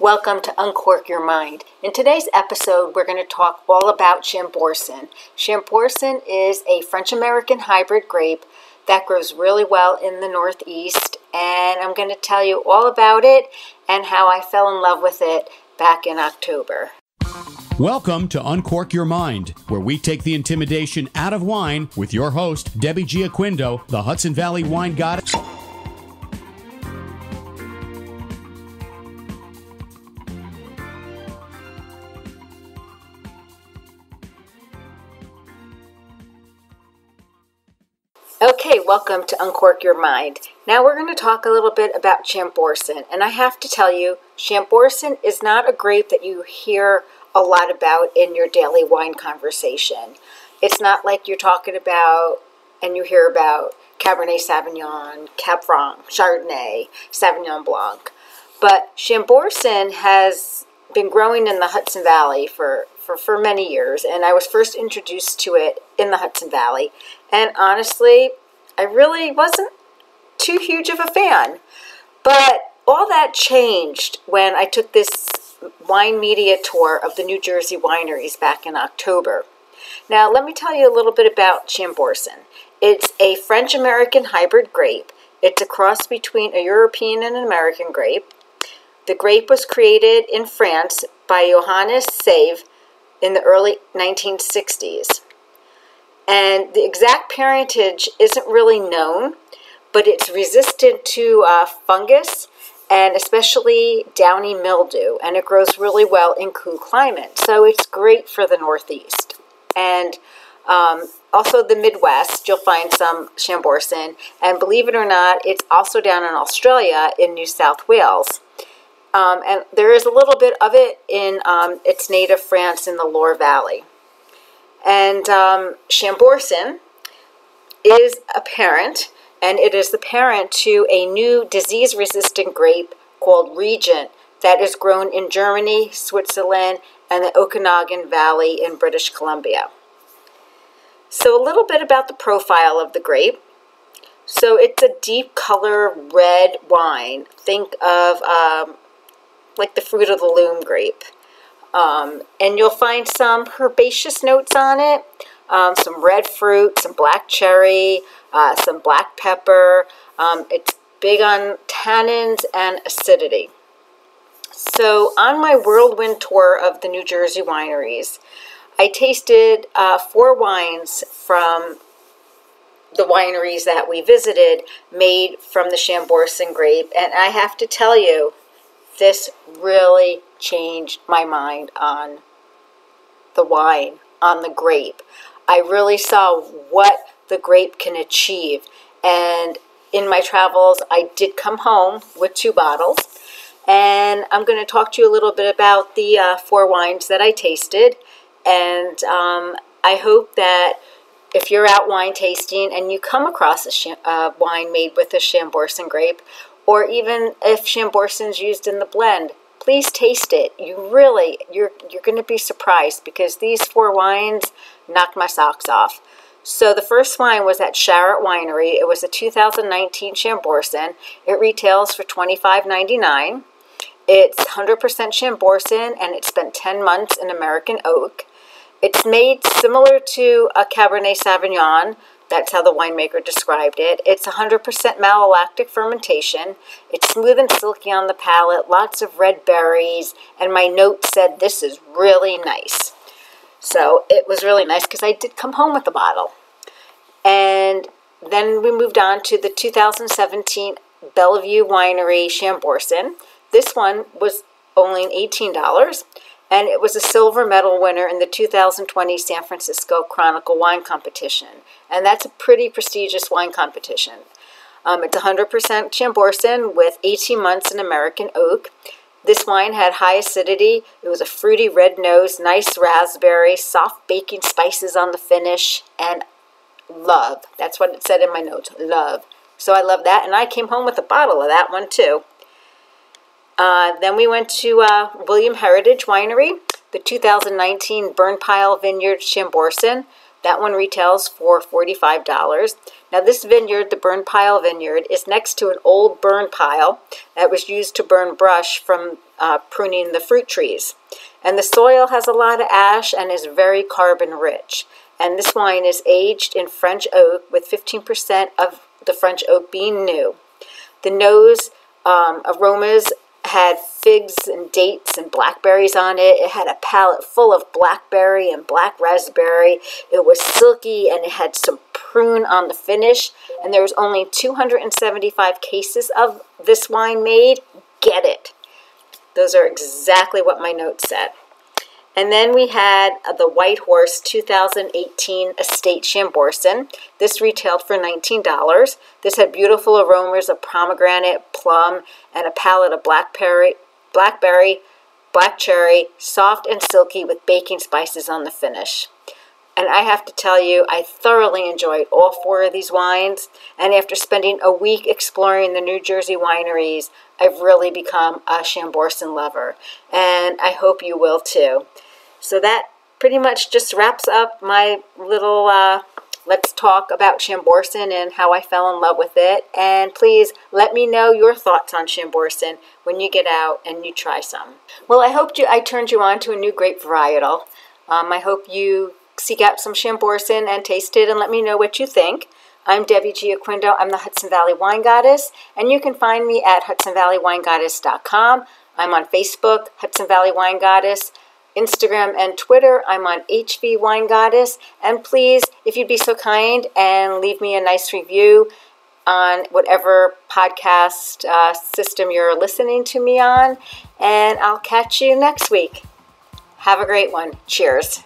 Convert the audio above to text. Welcome to Uncork Your Mind. In today's episode, we're going to talk all about Chambourcin. Chambourcin is a French-American hybrid grape that grows really well in the Northeast, and I'm going to tell you all about it and how I fell in love with it back in October. Welcome to Uncork Your Mind, where we take the intimidation out of wine with your host, Debbie Giaquindo, the Hudson Valley Wine Goddess. Okay, welcome to Uncork Your Mind. Now we're going to talk a little bit about Chambourcin, and I have to tell you, Chambourcin is not a grape that you hear a lot about in your daily wine conversation. It's not like you're talking about and you hear about Cabernet Sauvignon, Cab Franc, Chardonnay, Sauvignon Blanc, but Chambourcin has been growing in the Hudson Valley for many years, and I was first introduced to it in the Hudson Valley, and honestly, I really wasn't too huge of a fan. But all that changed when I took this wine media tour of the New Jersey wineries back in October. Now, let me tell you a little bit about Chambourcin. It's a French-American hybrid grape. It's a cross between a European and an American grape. The grape was created in France by Joannes Seyve in the early 1960s. And the exact parentage isn't really known, but it's resistant to fungus and especially downy mildew, and it grows really well in cool climate, so it's great for the Northeast. And also the Midwest, you'll find some Chambourcin, and believe it or not, it's also down in Australia in New South Wales. And there is a little bit of it in its native France in the Loire Valley. And Chambourcin is a parent, and it is the parent to a new disease-resistant grape called Regent that is grown in Germany, Switzerland, and the Okanagan Valley in British Columbia. So a little bit about the profile of the grape. So it's a deep color red wine. Think of like the fruit of the loom grape. And you'll find some herbaceous notes on it, some red fruit, some black cherry, some black pepper. It's big on tannins and acidity. So on my whirlwind tour of the New Jersey wineries, I tasted 4 wines from the wineries that we visited made from the Chambourcin grape, and I have to tell you, this really changed my mind on the wine, on the grape. I really saw what the grape can achieve. And in my travels, I did come home with 2 bottles. And I'm going to talk to you a little bit about the 4 wines that I tasted. And I hope that if you're out wine tasting and you come across a wine made with a Chambourcin grape, or even if Chambourcin's used in the blend, please taste it. You're going to be surprised, because these 4 wines knocked my socks off. So the first wine was at Sharrott Winery. It was a 2019 Chambourcin. It retails for $25.99. It's 100% Chambourcin, and it spent 10 months in American oak. It's made similar to a Cabernet Sauvignon. That's how the winemaker described it. It's 100% malolactic fermentation. It's smooth and silky on the palate, lots of red berries, and my note said this is really nice. So it was really nice, because I did come home with a bottle. And then we moved on to the 2017 Belleview Winery Chambourcin. This one was only $18. And it was a silver medal winner in the 2020 San Francisco Chronicle Wine Competition. And that's a pretty prestigious wine competition. It's 100% Chambourcin with 18 months in American oak. This wine had high acidity. It was a fruity red nose, nice raspberry, soft baking spices on the finish, and love. That's what it said in my notes, love. So I love that, and I came home with a bottle of that one too. Then we went to William Heritage Winery, the 2019 Burn Pile Vineyard Chambourcin. That one retails for $45. Now this vineyard, the Burn Pile Vineyard, is next to an old burn pile that was used to burn brush from pruning the fruit trees. And the soil has a lot of ash and is very carbon rich. And this wine is aged in French oak with 15% of the French oak being new. The nose aromas had figs and dates and blackberries on it. It had a palate full of blackberry and black raspberry. It was silky and it had some prune on the finish. And there was only 275 cases of this wine made. Get it. Those are exactly what my notes said. And then we had the White Horse 2018 Estate Chambourcin. This retailed for $19. This had beautiful aromas of pomegranate, plum, and a palette of blackberry, black cherry, soft and silky with baking spices on the finish. And I have to tell you, I thoroughly enjoyed all four of these wines. And after spending a week exploring the New Jersey wineries, I've really become a Chambourcin lover. And I hope you will too. So that pretty much just wraps up my little let's talk about Chambourcin and how I fell in love with it. And please let me know your thoughts on Chambourcin when you get out and you try some. Well, I hope I turned you on to a new grape varietal. I hope you seek out some Chambourcin and taste it and let me know what you think. I'm Debbie Giaquindo. I'm the Hudson Valley Wine Goddess, and you can find me at hudsonvalleywinegoddess.com. I'm on Facebook, Hudson Valley Wine Goddess, Instagram and Twitter. I'm on HV Wine Goddess, and please, if you'd be so kind and leave me a nice review on whatever podcast system you're listening to me on, and I'll catch you next week. Have a great one. Cheers.